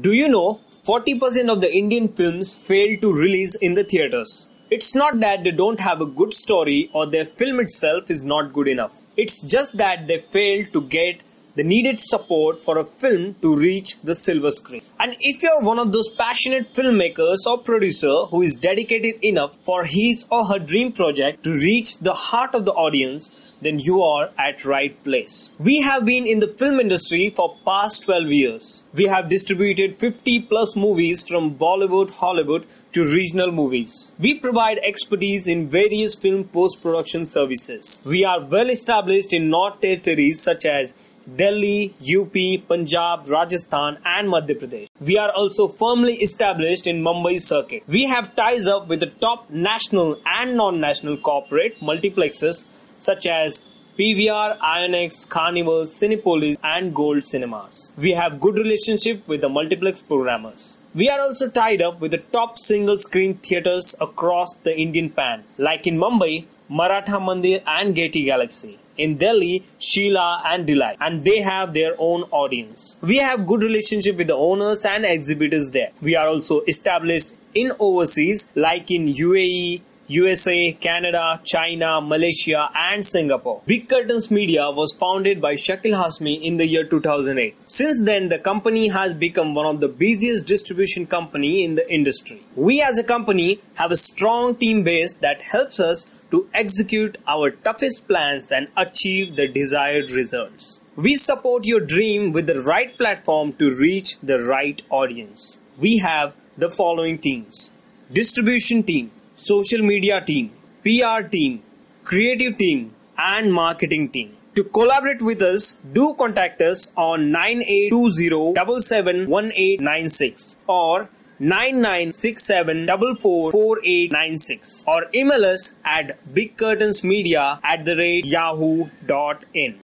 Do you know 40% of the Indian films fail to release in the theatres? It's not that they don't have a good story or their film itself is not good enough. It's just that they fail to get the needed support for a film to reach the silver screen. And if you're one of those passionate filmmakers or producer who is dedicated enough for his or her dream project to reach the heart of the audience, then you are at right place. We have been in the film industry for past 12 years. We have distributed 50 plus movies from Bollywood, Hollywood to regional movies. We provide expertise in various film post-production services. We are well established in North territories such as Delhi, UP, Punjab, Rajasthan and Madhya Pradesh. We are also firmly established in Mumbai circuit. We have ties up with the top national and non-national corporate multiplexes such as PVR, Inox, Carnival, Cinepolis and Gold Cinemas. We have good relationship with the multiplex programmers. We are also tied up with the top single screen theatres across the Indian pan, like in Mumbai, Maratha Mandir and Gateway Galaxy. In Delhi, Sheila and Delight, and they have their own audience. We have good relationship with the owners and exhibitors there. We are also established in overseas like in UAE, USA, Canada, China, Malaysia and Singapore. Big Curtains Media was founded by Shakeel Hashmi in the year 2008. Since then, the company has become one of the busiest distribution company in the industry. We as a company have a strong team base that helps us to execute our toughest plans and achieve the desired results. We support your dream with the right platform to reach the right audience. We have the following teams: distribution team, social media team, PR team, creative team and marketing team. To collaborate with us, do contact us on 9820771896 or 9967444896 or email us at bigcurtainsmedia@yahoo.in.